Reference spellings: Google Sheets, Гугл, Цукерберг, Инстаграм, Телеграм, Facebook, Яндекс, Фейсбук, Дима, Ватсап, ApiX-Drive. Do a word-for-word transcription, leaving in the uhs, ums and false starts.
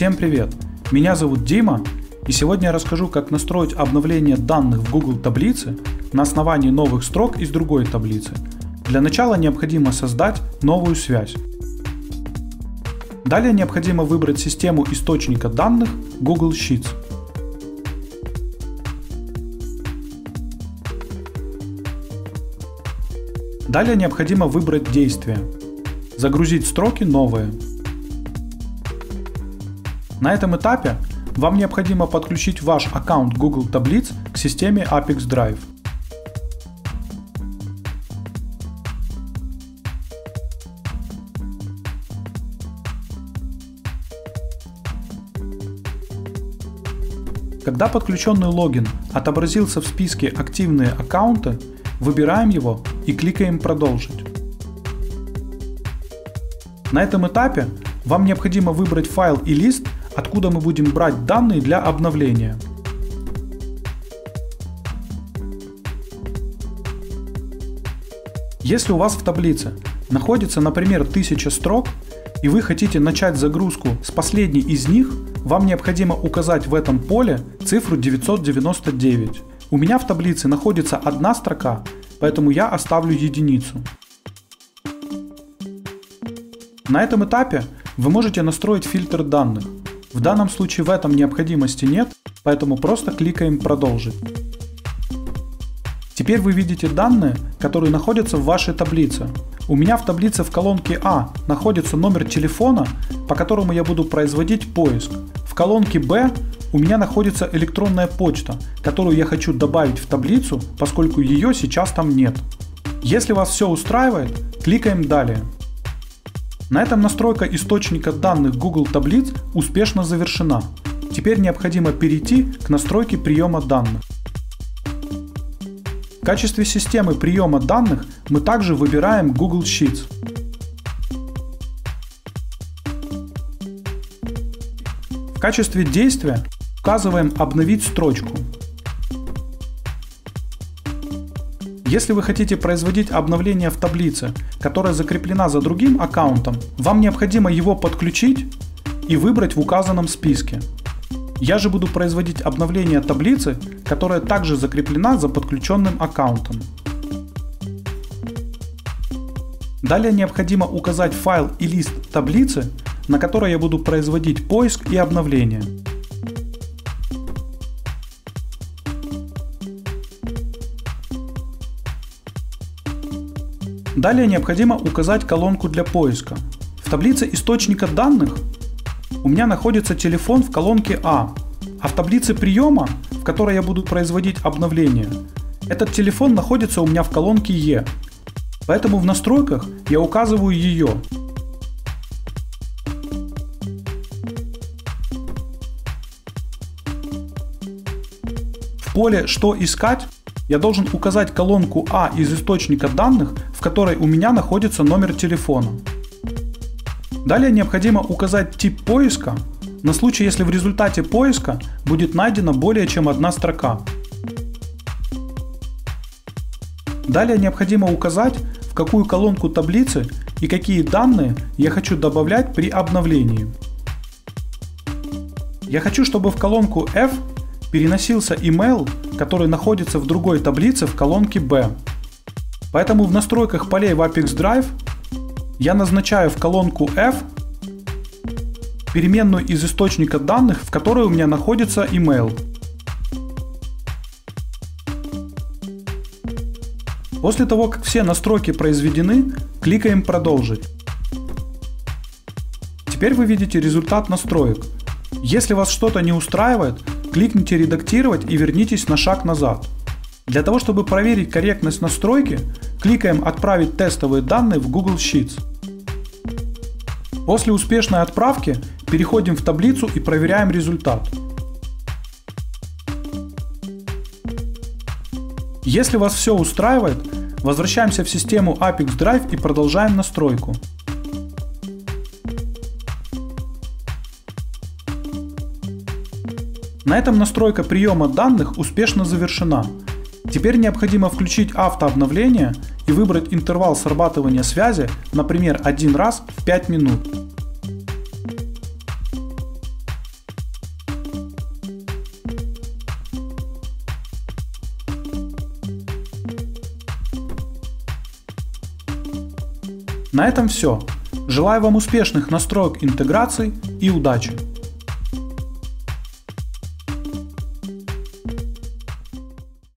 Всем привет! Меня зовут Дима, и сегодня я расскажу, как настроить обновление данных в Google таблице на основании новых строк из другой таблицы. Для начала необходимо создать новую связь. Далее необходимо выбрать систему источника данных Google Sheets. Далее необходимо выбрать действие. Загрузить строки новые. На этом этапе вам необходимо подключить ваш аккаунт Google Таблиц к системе ApiX-Drive. Когда подключенный логин отобразился в списке «Активные аккаунты», выбираем его и кликаем «Продолжить». На этом этапе вам необходимо выбрать файл и лист, откуда мы будем брать данные для обновления. Если у вас в таблице находится, например, тысяча строк, и вы хотите начать загрузку с последней из них, вам необходимо указать в этом поле цифру девятьсот девяносто девять. У меня в таблице находится одна строка, поэтому я оставлю единицу. На этом этапе вы можете настроить фильтр данных. В данном случае в этом необходимости нет, поэтому просто кликаем «Продолжить». Теперь вы видите данные, которые находятся в вашей таблице. У меня в таблице в колонке А находится номер телефона, по которому я буду производить поиск. В колонке Б у меня находится электронная почта, которую я хочу добавить в таблицу, поскольку ее сейчас там нет. Если вас все устраивает, кликаем «Далее». На этом настройка источника данных Google таблиц успешно завершена. Теперь необходимо перейти к настройке приема данных. В качестве системы приема данных мы также выбираем Google Sheets. В качестве действия указываем «Обновить строчку». Если вы хотите производить обновление в таблице, которая закреплена за другим аккаунтом, вам необходимо его подключить и выбрать в указанном списке. Я же буду производить обновление таблицы, которая также закреплена за подключенным аккаунтом. Далее необходимо указать файл и лист таблицы, на которой я буду производить поиск и обновление. Далее необходимо указать колонку для поиска. В таблице источника данных у меня находится телефон в колонке А, а в таблице приема, в которой я буду производить обновление, этот телефон находится у меня в колонке Е, поэтому в настройках я указываю ее. В поле «Что искать» я должен указать колонку А из источника данных, в которой у меня находится номер телефона. Далее необходимо указать тип поиска, на случай, если в результате поиска будет найдена более чем одна строка. Далее необходимо указать, в какую колонку таблицы и какие данные я хочу добавлять при обновлении. Я хочу, чтобы в колонку F переносился email, который находится в другой таблице в колонке B. Поэтому в настройках полей в ApiX-Drive я назначаю в колонку F переменную из источника данных, в которой у меня находится email. После того, как все настройки произведены, кликаем «Продолжить». Теперь вы видите результат настроек. Если вас что-то не устраивает, кликните «Редактировать» и вернитесь на шаг назад. Для того, чтобы проверить корректность настройки, кликаем «Отправить тестовые данные в Google Sheets». После успешной отправки переходим в таблицу и проверяем результат. Если вас все устраивает, возвращаемся в систему ApiX-Drive и продолжаем настройку. На этом настройка приема данных успешно завершена. Теперь необходимо включить автообновление и выбрать интервал срабатывания связи, например, один раз в пять минут. На этом все. Желаю вам успешных настроек интеграций и удачи!